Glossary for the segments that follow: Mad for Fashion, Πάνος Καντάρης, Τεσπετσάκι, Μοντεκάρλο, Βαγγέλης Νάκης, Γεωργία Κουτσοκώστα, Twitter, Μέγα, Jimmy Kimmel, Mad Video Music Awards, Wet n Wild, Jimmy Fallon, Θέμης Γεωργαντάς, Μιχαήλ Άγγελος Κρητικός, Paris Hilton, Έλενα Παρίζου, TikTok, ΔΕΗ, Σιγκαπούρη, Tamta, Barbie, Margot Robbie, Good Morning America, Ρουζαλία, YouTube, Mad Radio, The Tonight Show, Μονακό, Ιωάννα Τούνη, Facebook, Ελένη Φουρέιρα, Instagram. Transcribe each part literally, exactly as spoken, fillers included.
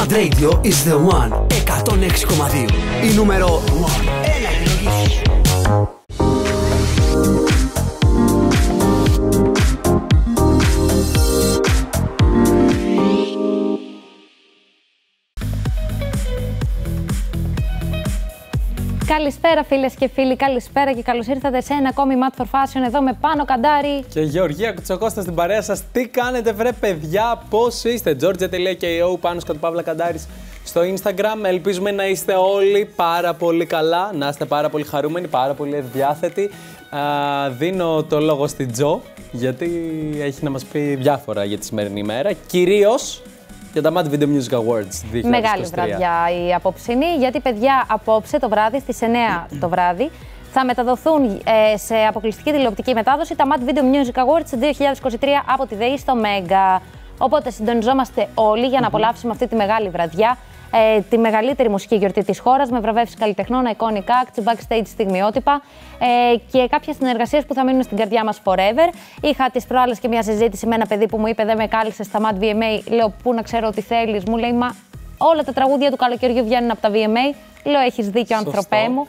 Mad Radio is the one. εκατόν έξι κόμμα δύο. Η νούμερο ένα. Έλα, επιλογή. Καλησπέρα φίλες και φίλοι, καλησπέρα και καλώς ήρθατε σε ένα ακόμη Mad for Fashion εδώ με Πάνο Καντάρη και Γεωργία Κουτσοκώστα στην παρέα σας. Τι κάνετε βρε παιδιά, πώς είστε? Georgia τελεία κέι ο, Πάνος Καντάρης στο Instagram. Ελπίζουμε να είστε όλοι πάρα πολύ καλά, να είστε πάρα πολύ χαρούμενοι, πάρα πολύ ευδιάθετοι. Α, δίνω το λόγο στην Τζο, γιατί έχει να μας πει διάφορα για τη σημερινή ημέρα, κυρίως για τα Mad Video Music Awards. Μεγάλη βραδιά η απόψινή, γιατί παιδιά απόψε το βράδυ στις εννιά το βράδυ θα μεταδοθούν ε, σε αποκλειστική τηλεοπτική μετάδοση τα Mad Video Music Awards δύο χιλιάδες είκοσι τρία από τη ΔΕΗ στο Μέγα. Οπότε συντονιζόμαστε όλοι για να απολαύσουμε αυτή τη μεγάλη βραδιά, ε, τη μεγαλύτερη μουσική γιορτή της χώρας με βραβεύσεις καλλιτεχνών, iconic acts, backstage στιγμιότυπα ε, και κάποιες συνεργασίες που θα μείνουν στην καρδιά μας forever. Είχα τις προάλλες και μια συζήτηση με ένα παιδί που μου είπε: δεν με κάλεσε στα Mad βι εμ έι. Λέω: πού να ξέρω τι θέλεις? Μου λέει: μα όλα τα τραγούδια του καλοκαιριού βγαίνουν από τα βι εμ έι. Λέω: έχεις δίκιο, άνθρωπέ μου.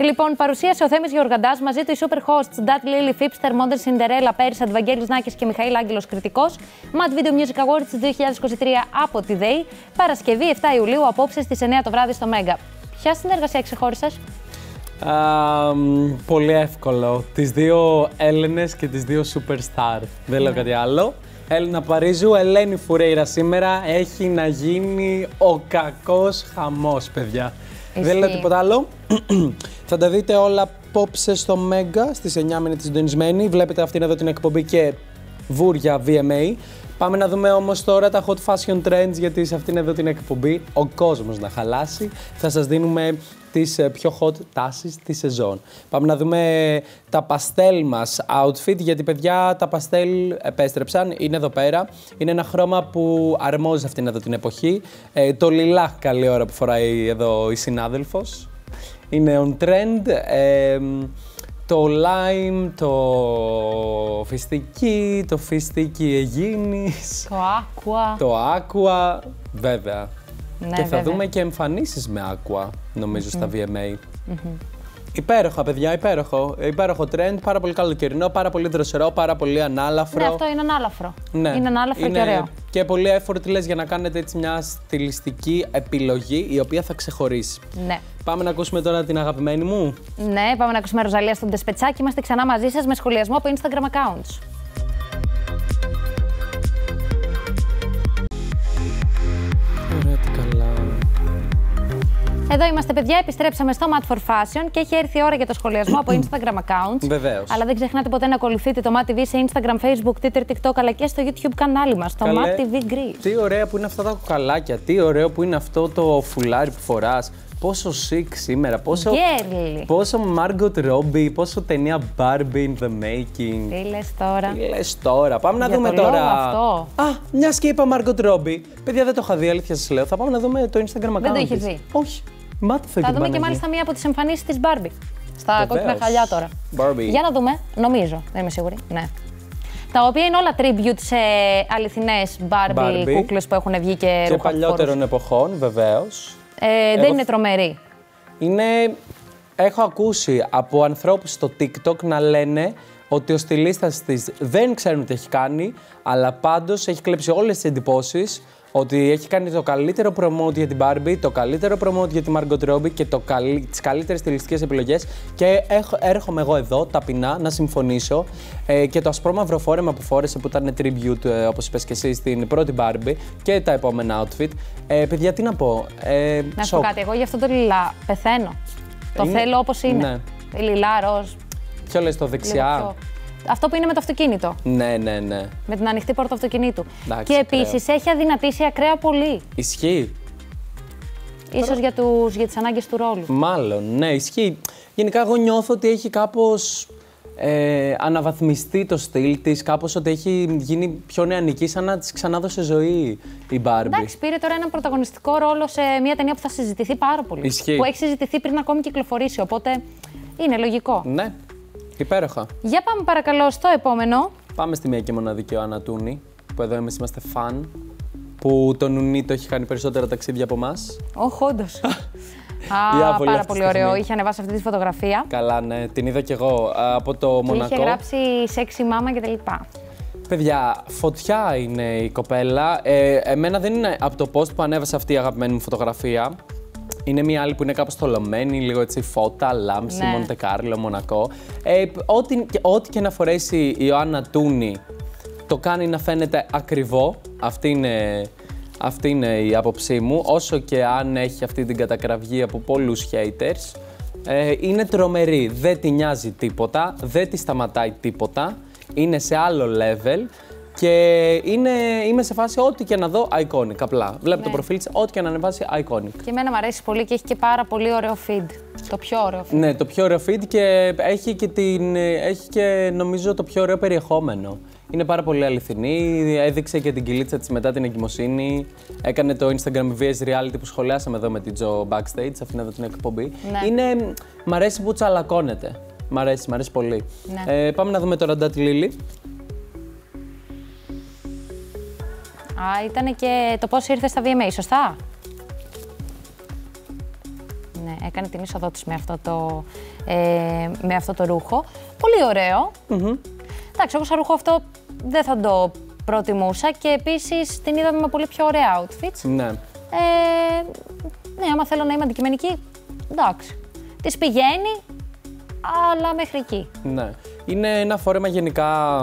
Λοιπόν, παρουσίασε ο Θέμης Γεωργαντάς, μαζί του οι super hosts Ντάτ Λίλι, Φίπστερ, Μόντερ, Σιντερέλα, Πέρυσαντ, Βαγγέλης Νάκης και Μιχαήλ Άγγελος Κρητικός. Mad Video Music Awards δύο χιλιάδες είκοσι τρία από τη ΔΕΗ, Παρασκευή εφτά Ιουλίου, απόψε στις εννιά το βράδυ στο Μέγα. Ποια συνεργασία ξεχώρισες? Uh, πολύ εύκολο. Τις δύο Έλληνες και τις δύο superstar. Δεν λέω yeah. κάτι άλλο. Έλενα Παρίζου, Ελένη Φουρέιρα σήμερα. Έχει να γίνει ο κακός χαμός, παιδιά. Εσύ. Δεν λέω τίποτα άλλο. Θα τα δείτε όλα απόψε στο Μέγκα, στις εννιά μήνες συντονισμένοι. Βλέπετε αυτήν εδώ την εκπομπή και βούρια βι εμ έι. Πάμε να δούμε όμως τώρα τα hot fashion trends, γιατί σε αυτήν εδώ την εκπομπή ο κόσμος να χαλάσει. Θα σας δίνουμε τις πιο hot τάσεις της σεζόν. Πάμε να δούμε τα παστέλ μας outfit, γιατί παιδιά τα παστέλ επέστρεψαν, είναι εδώ πέρα. Είναι ένα χρώμα που αρμόζει αυτήν εδώ την εποχή. Ε, το λιλάχ καλή ώρα που φοράει εδώ η συνάδελφος. Είναι on trend. Ε, Το lime, το φιστίκι, το φιστίκι Αιγίνης, το aqua, το aqua, βέβαια. Ναι, και θα βέβαια. δούμε και εμφανίσεις με aqua, νομίζω, mm -hmm. στα βι εμ έι. Mm -hmm. Υπέροχα, παιδιά, υπέροχο. Υπέροχο trend, πάρα πολύ καλοκαιρινό, πάρα πολύ δροσερό, πάρα πολύ ανάλαφρο. Ναι, αυτό είναι ανάλαφρο. Ναι. Είναι ανάλαφρο είναι και ωραίο. Και πολύ effortless για να κάνετε έτσι μια στιλιστική επιλογή η οποία θα ξεχωρίσει. Ναι. Πάμε να ακούσουμε τώρα την αγαπημένη μου. Ναι, πάμε να ακούσουμε Ρουζαλία στον Τεσπετσάκι. Είμαστε ξανά μαζί σας με σχολιασμό από Instagram accounts. Εδώ είμαστε, παιδιά. Επιστρέψαμε στο Mad for Fashion και έχει έρθει η ώρα για το σχολιασμό από Instagram accounts. Βεβαίως. Αλλά δεν ξεχνάτε ποτέ να ακολουθείτε το Mad τι βι σε Instagram, Facebook, Twitter, TikTok αλλά και στο YouTube κανάλι μας, το Mad τι βι Greece. Τι ωραία που είναι αυτά τα κουκαλάκια, τι ωραίο που είναι αυτό το φουλάρι που φοράς. Πόσο chic σήμερα, πόσο, πόσο Margot Robbie, πόσο ταινία Barbie in the making. Τι λες τώρα. Τι λες τώρα. Πάμε να για δούμε το τώρα. Αυτό. Α, μια και είπα Margot Robbie. Παιδιά, δεν το είχα δει, αλήθεια σας λέω. Θα πάμε να δούμε το Instagram account. Δεν το είχε δει. Όχι. Μάτυθε, θα δούμε και μάλιστα μία από τις εμφανίσεις της Barbie. Στα κόκκινα χαλιά τώρα. Barbie. Για να δούμε, νομίζω, δεν είμαι σίγουρη. Ναι. Τα οποία είναι όλα tribute σε αληθινές Barbie, Barbie. κούκλες που έχουν βγει και, και παλιότερων εποχών, βεβαίως. Ε, δεν Εγώ... είναι τρομερή. Είναι... Έχω ακούσει από ανθρώπους στο TikTok να λένε ότι ο στυλίστας της δεν ξέρουν τι έχει κάνει, αλλά πάντως έχει κλέψει όλες τις εντυπώσεις. Ότι έχει κάνει το καλύτερο promote για την Barbie, το καλύτερο promote για τη Margot Robbie και το καλ... τις καλύτερες στιλιστικές επιλογές. Και έχω... έρχομαι εγώ εδώ ταπεινά να συμφωνήσω. Ε, και το ασπρόμαυρο φόρεμα που φόρεσε, που ήταν tribute, ε, όπως είπες και εσύ, στην πρώτη Barbie και τα επόμενα outfit. Ε, παιδιά, τι να πω. Ε, να σου πω κάτι. Εγώ για αυτό το λιλά πεθαίνω. Το είναι... θέλω όπως είναι. Ναι. Λιλά, ροζ. Ποιο λες, το δεξιά. Αυτό που είναι με το αυτοκίνητο. Ναι, ναι, ναι. Με την ανοιχτή πόρτα αυτοκινήτου. Εντάξει, και επίσης έχει αδυνατήσει ακραία πολύ. Ισχύει. Ίσως Τώρα... για, τους, για τις ανάγκες του ρόλου. Μάλλον, ναι, ισχύει. Γενικά, εγώ νιώθω ότι έχει κάπως ε, αναβαθμιστεί το στυλ της, κάπως ότι έχει γίνει πιο νεανική, σαν να της ξανάδωσε ζωή η Μπάρμπι. Εντάξει, πήρε τώρα έναν πρωταγωνιστικό ρόλο σε μια ταινία που θα συζητηθεί πάρα πολύ. Ισχύει. Που έχει συζητηθεί πριν ακόμη κυκλοφορήσει, οπότε είναι λογικό. Ναι. Υπέροχα. Για πάμε παρακαλώ στο επόμενο. Πάμε στη μία και μοναδική Ανατούνη, που εδώ εμείς είμαστε φαν. που το Νουνί το έχει κάνει περισσότερα ταξίδια από εμάς. Όχι, όντως. Α, πάρα πολύ ωραίο. Είχε ανεβάσει αυτή τη φωτογραφία. Καλά, ναι, την είδα κι εγώ από το και Μονακό. Είχε γράψει sexy mama και τα λοιπά. Παιδιά, φωτιά είναι η κοπέλα. Ε, εμένα δεν είναι από το post που ανέβασε αυτή η αγαπημένη μου φωτογραφία. Είναι μία άλλη που είναι κάπως θολωμένη, λίγο έτσι φώτα, λάμψη, ναι. Μοντεκάρλο, Μονακό. Ε, ό,τι, ό,τι και να φορέσει η Ιωάννα Τούνη το κάνει να φαίνεται ακριβό. Αυτή είναι, αυτή είναι η άποψή μου. Όσο και αν έχει αυτή την κατακραυγή από πολλούς haters, ε, είναι τρομερή. Δεν τη νοιάζει τίποτα, δεν τη σταματάει τίποτα. Είναι σε άλλο level και είναι, είμαι σε φάση ό,τι και να δω iconic. Απλά βλέπει ναι. Το προφίλ της, ό,τι και να ανεβάσει iconic. Και εμένα μου αρέσει πολύ και έχει και πάρα πολύ ωραίο feed. Το πιο ωραίο feed. Ναι, το πιο ωραίο feed και έχει και, την, έχει και νομίζω το πιο ωραίο περιεχόμενο. Είναι πάρα πολύ αληθινή. Έδειξε και την κυλίτσα της μετά την εγκυμοσύνη. Έκανε το Instagram βι ες Reality που σχολιάσαμε εδώ με την Τζο backstage, αυτήν εδώ την εκπομπή. Ναι. Είναι, μ' αρέσει που τσαλακώνεται. Μ' αρέσει, μ' αρέσει πολύ. Ναι. Ε, πάμε να δούμε τώρα τη Λίλη. Α, ήταν και το πώς ήρθε στα βι εμ έι, σωστά? Ναι, έκανε την είσοδό της με αυτό το, ε, με αυτό το ρούχο. Πολύ ωραίο. Mm-hmm. Εντάξει, όπως το ρούχο αυτό δεν θα το προτιμούσα και επίσης την είδαμε με πολύ πιο ωραία outfits. Ναι. Ε, ναι, άμα θέλω να είμαι αντικειμενική, εντάξει. Της πηγαίνει. Αλλά μέχρι εκεί. Ναι. Είναι ένα φόρεμα γενικά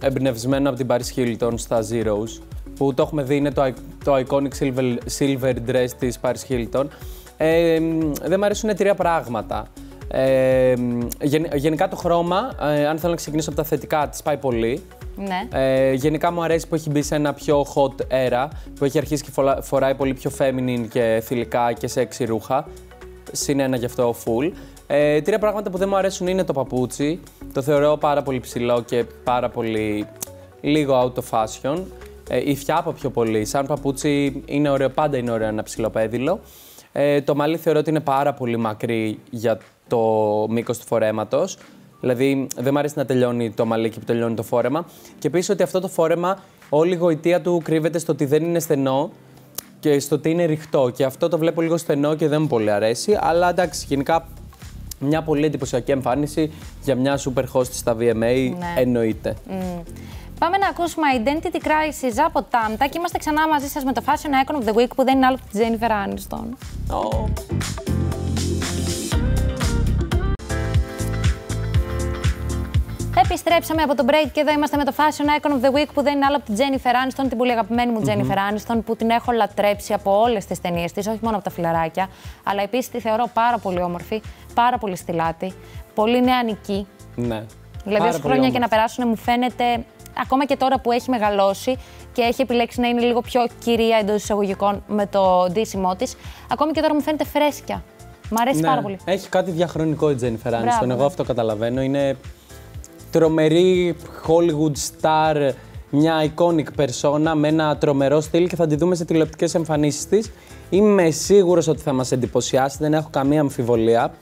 εμπνευσμένο από την Paris Hilton στα Zeros, που το έχουμε δει, είναι το, το iconic silver, silver dress της Paris Hilton. Ε, δεν μου αρέσουν τρία πράγματα. Ε, γεν, γενικά το χρώμα, ε, αν θέλω να ξεκινήσω από τα θετικά, της πάει πολύ. Ναι. Ε, γενικά μου αρέσει που έχει μπει σε ένα πιο hot era, που έχει αρχίσει και φοράει πολύ πιο feminine και θηλυκά και sexy ρούχα. Συν ένα γι' αυτό full. Ε, τρία πράγματα που δεν μου αρέσουν είναι το παπούτσι. Το θεωρώ πάρα πολύ ψηλό και πάρα πολύ λίγο out of fashion. Ε, η φιάπα πιο πολύ. Σαν παπούτσι είναι ωραίο, πάντα είναι ωραίο ένα ψηλό πέδιλο. Ε, το μαλλί θεωρώ ότι είναι πάρα πολύ μακρύ για το μήκος του φορέματος. Δηλαδή δεν μου αρέσει να τελειώνει το μαλλί και που τελειώνει το φόρεμα. Και επίσης ότι αυτό το φόρεμα, όλη η γοητεία του κρύβεται στο ότι δεν είναι στενό. Και στο ότι είναι ρηχτό. Και αυτό το βλέπω λίγο στενό και δεν μου πολύ αρέσει. Αλλά εντάξει, γενικά μια πολύ εντυπωσιακή εμφάνιση για μια super host στα βι εμ έι, ναι. Εννοείται. Mm. Πάμε να ακούσουμε Identity Crisis από Tamta και είμαστε ξανά μαζί σας με το Fashion Icon of the Week που δεν είναι άλλο από τη Jennifer Aniston. Oh. Επιστρέψαμε από τον break και εδώ είμαστε με το Fashion Icon of the Week που δεν είναι άλλο από την Jennifer Aniston, την πολύ αγαπημένη μου mm-hmm. Jennifer Aniston, που την έχω λατρέψει από όλες τις ταινίες της, όχι μόνο από τα Φιλαράκια, αλλά επίσης τη θεωρώ πάρα πολύ όμορφη, πάρα πολύ στυλάτη, πολύ νεανική. Ναι. Δηλαδή, όσο χρόνια και να περάσουν, μου φαίνεται, ακόμα και τώρα που έχει μεγαλώσει και έχει επιλέξει να είναι λίγο πιο κυρία εντός εισαγωγικών με το ντύσιμό της, ακόμα και τώρα μου φαίνεται φρέσκια. Μ' αρέσει ναι. Πάρα πολύ. Έχει κάτι διαχρονικό η Jennifer Aniston. Εγώ αυτό καταλαβαίνω. Είναι τρομερή Hollywood star, μια iconic persona με ένα τρομερό στυλ και θα τη δούμε σε τηλεοπτικές εμφανίσεις της. Είμαι σίγουρος ότι θα μας εντυπωσιάσει, δεν έχω καμία αμφιβολία.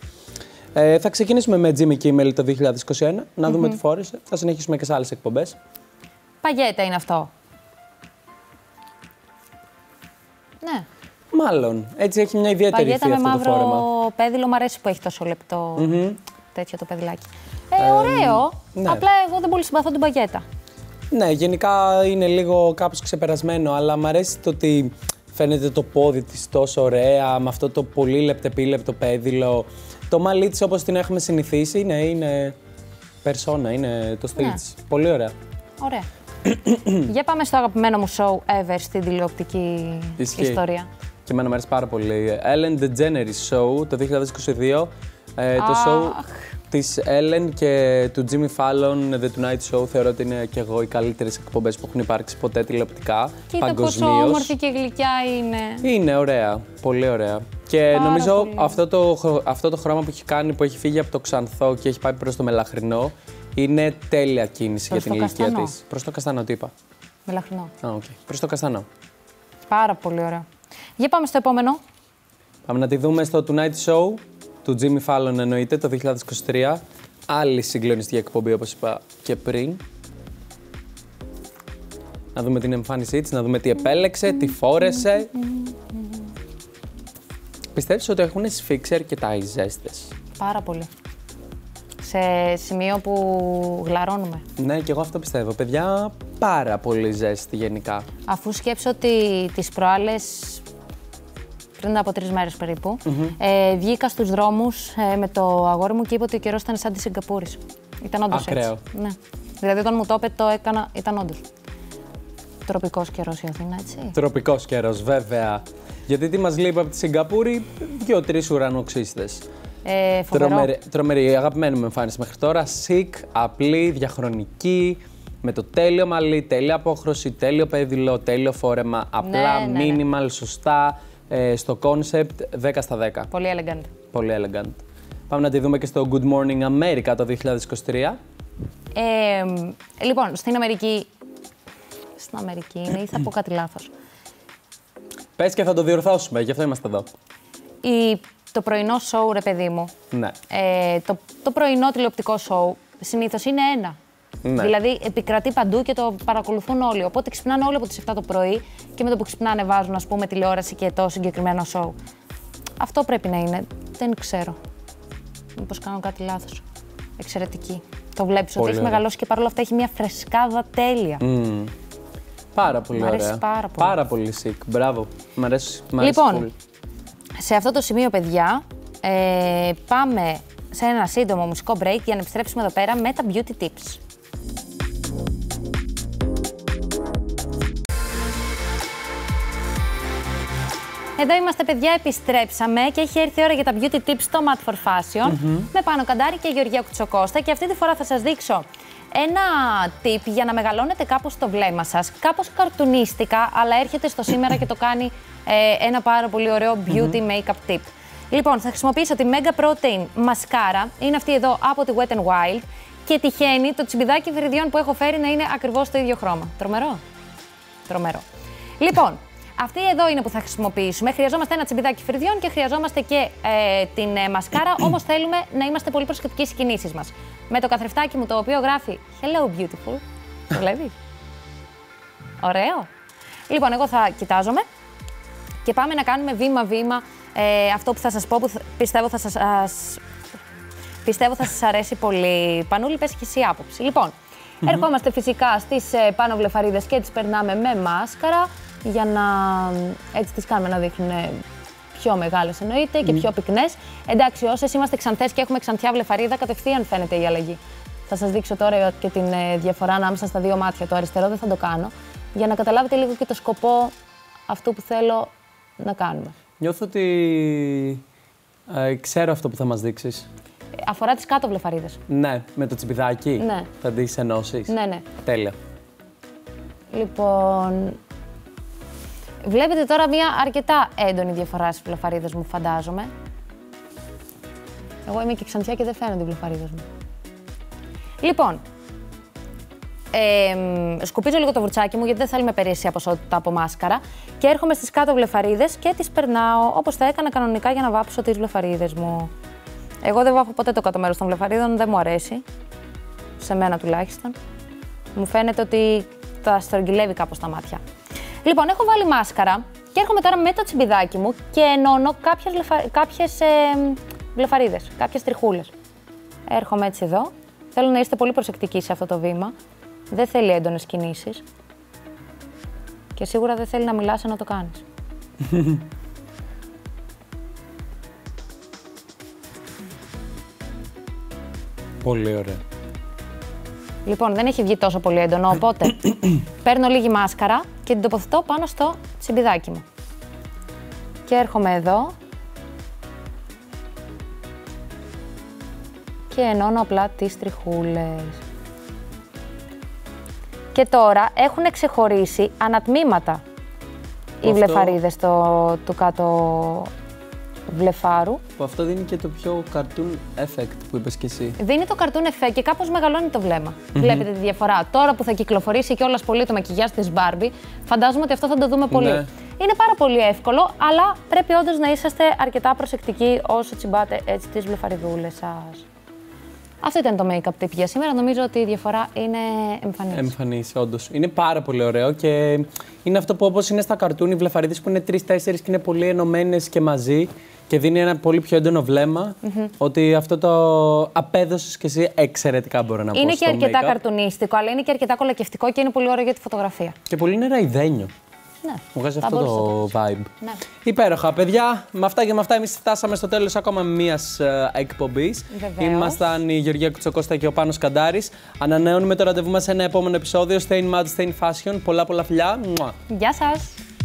Ε, θα ξεκινήσουμε με Jimmy Kimmel το δύο χιλιάδες είκοσι ένα, να δούμε mm-hmm. τι φόρεσε. Θα συνεχίσουμε και σε άλλες εκπομπές. Παγέτα είναι αυτό. Ναι. Μάλλον. Έτσι έχει μια ιδιαίτερη Παγέτα με μαύρο φόρεμα. Πέδιλο, μου αρέσει που έχει τόσο λεπτό mm-hmm. τέτοιο το παιδιλάκι. Ε, ωραίο. Ε, ναι. Απλά εγώ δεν πολύ συμπαθώ την παγέτα. Ναι, γενικά είναι λίγο κάπως ξεπερασμένο, αλλά μου αρέσει το ότι φαίνεται το πόδι της τόσο ωραία, με αυτό το πολύ λεπτεπίλεπτο πέδιλο. Το μαλλί της όπως την έχουμε συνηθίσει, ναι, είναι περσόνα, είναι το στυλ της. Ναι. Πολύ ωραία. Ωραία. Για πάμε στο αγαπημένο μου show ever στην τηλεοπτική Ισχύει. Ιστορία. Και εμένα μου αρέσει πάρα πολύ. Ellen The Generous Show το δύο χιλιάδες είκοσι δύο. Ε, το ah. show της Ellen και του Jimmy Fallon, The Tonight Show, θεωρώ ότι είναι και εγώ οι καλύτερες εκπομπές που έχουν υπάρξει ποτέ τηλεοπτικά, κοίτα παγκοσμίως. Πόσο όμορφη και γλυκιά είναι. Είναι ωραία, πολύ ωραία. Και πάρα νομίζω αυτό το, αυτό το χρώμα που έχει κάνει, που έχει φύγει από το ξανθό και έχει πάει προς το μελαχρινό, είναι τέλεια κίνηση προς για την ηλικία της. Προς το καστανό, τι είπα. Μελαχρινό. Α, οκ. Okay. Προς το καστανό. Πάρα πολύ ωραία. Για πάμε στο επόμενο. Πάμε να τη δούμε στο Tonight Show. Του Jimmy Fallon εννοείται, το δύο χιλιάδες είκοσι τρία. Άλλη συγκλονιστική εκπομπή, όπως είπα και πριν. να δούμε την εμφάνισή της, να δούμε τι επέλεξε, τι φόρεσε. Πιστεύεις ότι έχουν σφίξει αρκετά οι ζέστες? Πάρα πολύ. Σε σημείο που γλαρώνουμε. Ναι, και εγώ αυτό πιστεύω. Παιδιά, πάρα πολύ ζέστη γενικά. Αφού σκέψω ότι τις προάλλες, πριν από τρεις μέρες περίπου, mm-hmm. ε, βγήκα στους δρόμους ε, με το αγόρι μου και είπε ότι ο καιρός ήταν σαν τη Σιγκαπούρη. Ήταν όντως έτσι. Ναι. Δηλαδή, όταν μου το είπε, το έκανα, ήταν όντως. Τροπικός καιρός η Αθήνα, έτσι. Τροπικός καιρός, βέβαια. Γιατί τι μας λείπει από τη Σιγκαπούρη? Δύο-τρεις ουρανοξύστες. Ε, τρομερή, τρομερή, αγαπημένη μου εμφάνιση μέχρι τώρα. Σικ, απλή, διαχρονική, με το τέλειο μαλλί, τέλεια απόχρωση, τέλειο παιδιλό, τέλειο φόρεμα. Απλά, ναι, minimal, ναι, ναι. Σωστά, ε, στο concept δέκα στα δέκα. Πολύ elegant. Πολύ elegant. Πάμε να τη δούμε και στο Good Morning America το δύο χιλιάδες είκοσι τρία. Ε, λοιπόν, στην Αμερική. Στην Αμερική είναι ή θα πω κάτι λάθος. Πες και θα το διορθώσουμε, γι' αυτό είμαστε εδώ. Η... Το πρωινό σοου, ρε παιδί μου, ναι. ε, το, το πρωινό τηλεοπτικό σοου συνήθως είναι ένα. Ναι. Δηλαδή επικρατεί παντού και το παρακολουθούν όλοι. Οπότε ξυπνάνε όλοι από τις επτά το πρωί και με το που ξυπνάνε βάζουν, ας πούμε, τηλεόραση και το συγκεκριμένο σοου. Αυτό πρέπει να είναι. Δεν ξέρω. Μήπως κάνω κάτι λάθος. Εξαιρετική. Το βλέπεις πολύ ότι έχει ωραία. Μεγαλώσει και παρόλα αυτά έχει μια φρεσκάδα τέλεια. Mm. Πάρα πολύ ωραία. Μ' αρέσει πάρα πολύ. Πάρα πολύ sick. Μπράβο. Μ' αρέσει, μ' αρέσει λοιπόν, πολύ. Σε αυτό το σημείο, παιδιά, ε, πάμε σε ένα σύντομο μουσικό break για να επιστρέψουμε εδώ πέρα με τα beauty tips. Εδώ είμαστε, παιδιά, επιστρέψαμε και έχει έρθει η ώρα για τα beauty tips στο Mad for Fashion mm-hmm. με Πάνο Καντάρη και Γεωργία Κουτσοκώστα και αυτή τη φορά θα σας δείξω ένα tip για να μεγαλώνετε κάπως το βλέμμα σας, κάπως καρτουνίστικα, αλλά έρχεται στο σήμερα και το κάνει ε, ένα πάρα πολύ ωραίο beauty mm-hmm. make-up tip. Λοιπόν, θα χρησιμοποιήσω τη Mega Protein μασκάρα, είναι αυτή εδώ από τη Wet n Wild και τυχαίνει το τσιμπιδάκι βρυδιών που έχω φέρει να είναι ακριβώς το ίδιο χρώμα. Τρομερό, τρομερό. Λοιπόν, αυτή εδώ είναι που θα χρησιμοποιήσουμε. Χρειαζόμαστε ένα τσιμπιδάκι φρυδιών και χρειαζόμαστε και ε, την ε, μασκάρα, όμως θέλουμε να είμαστε πολύ προσεκτικοί στις κινήσεις μας. Με το καθρεφτάκι μου το οποίο γράφει Hello Beautiful, το βλέπεις? Ωραίο. Λοιπόν, εγώ θα κοιτάζομαι και πάμε να κάνουμε βήμα-βήμα ε, αυτό που θα σας πω, που πιστεύω θα σας, α, πιστεύω θα σας αρέσει πολύ. Πανούλη, πες και εσύ άποψη. Λοιπόν, mm-hmm. ερχόμαστε φυσικά στις ε, πάνω βλεφαρίδες και τις περνάμε με μάσκαρα, για να έτσι τις κάνουμε να δείχνουν πιο μεγάλες εννοείται και mm. πιο πυκνές. Εντάξει, όσες είμαστε ξανθές και έχουμε ξανθιά βλεφαρίδα, κατευθείαν φαίνεται η αλλαγή. Θα σας δείξω τώρα και την διαφορά ανάμεσα στα δύο μάτια. Το αριστερό δεν θα το κάνω, για να καταλάβετε λίγο και το σκοπό αυτού που θέλω να κάνουμε. Νιώθω ότι ε, ξέρω αυτό που θα μας δείξεις. Αφορά τις κάτω βλεφαρίδες. Ναι, με το τσιμπιδάκι ναι. θα τις ενώσεις. Ναι, ναι. Τέλεια. Λοιπόν... Βλέπετε τώρα μία αρκετά έντονη διαφορά στις βλεφαρίδες μου, φαντάζομαι. Εγώ είμαι και ξανθιά και δεν φαίνονται οι βλεφαρίδες μου. Λοιπόν, ε, σκουπίζω λίγο το βουρτσάκι μου γιατί δεν θέλουμε περίσσια ποσότητα από μάσκαρα και έρχομαι στις κάτω βλεφαρίδες και τις περνάω όπως θα έκανα κανονικά για να βάψω τις βλεφαρίδες μου. Εγώ δεν βάφω ποτέ το κάτω μέρος των βλεφαρίδων, δεν μου αρέσει. Σε μένα τουλάχιστον. Μου φαίνεται ότι τα στρογγυλεύει κάπως τα μάτια. Λοιπόν, έχω βάλει μάσκαρα και έρχομαι τώρα με το τσιμπιδάκι μου και ενώνω κάποιες, λεφα... κάποιες ε, βλεφαρίδες, κάποιες τριχούλες. Έρχομαι έτσι εδώ. Θέλω να είστε πολύ προσεκτικοί σε αυτό το βήμα. Δεν θέλει έντονες κινήσεις. Και σίγουρα δεν θέλει να μιλάς ενώ το κάνεις. Πολύ ωραία. Λοιπόν, δεν έχει βγει τόσο πολύ έντονο, οπότε παίρνω λίγη μάσκαρα και την τοποθετώ πάνω στο τσιμπιδάκι μου. Και έρχομαι εδώ και ενώνω απλά τις τριχούλες. Και τώρα έχουν ξεχωρίσει ανατμήματα οι βλεφαρίδες το, του κάτω βλεφάρου. Που αυτό δίνει και το πιο cartoon effect που είπες και εσύ. Δίνει το cartoon effect και κάπως μεγαλώνει το βλέμμα. Mm-hmm. Βλέπετε τη διαφορά. Τώρα που θα κυκλοφορήσει κιόλας πολύ το μακιγιάζ της Barbie, φαντάζομαι ότι αυτό θα το δούμε πολύ. Ναι. Είναι πάρα πολύ εύκολο, αλλά πρέπει όντως να είσαστε αρκετά προσεκτικοί όσο τσιμπάτε έτσι τις βλεφαριδούλες σας. Αυτό ήταν το make-up tip για σήμερα. Νομίζω ότι η διαφορά είναι εμφανής. Εμφανής, όντως. Είναι πάρα πολύ ωραίο και είναι αυτό που όπως είναι στα καρτούν οι βλεφαρίδες που είναι τρεις-τέσσερις και είναι πολύ ενωμένες και μαζί και δίνει ένα πολύ πιο έντονο βλέμμα. Mm-hmm. Ότι αυτό το απέδωσες και εσύ εξαιρετικά, μπορώ να πω. Είναι και αρκετά καρτουνίστικο, αλλά είναι και αρκετά κολακευτικό και είναι πολύ ωραίο για τη φωτογραφία. Και πολύ είναι ραϊδένιο. Ναι, μου βγάζει αυτό το vibe. Ναι. Υπέροχα, παιδιά. Με αυτά και με αυτά, εμείς φτάσαμε στο τέλος ακόμα μιας ε, εκπομπής. Ήμασταν η Γεωργία Κουτσοκώστα και ο Πάνος Καντάρης. Ανανεώνουμε το ραντεβού μας σε ένα επόμενο επεισόδιο. Stay in Mad, stay in Fashion. Πολλά πολλά φιλιά. Γεια σας.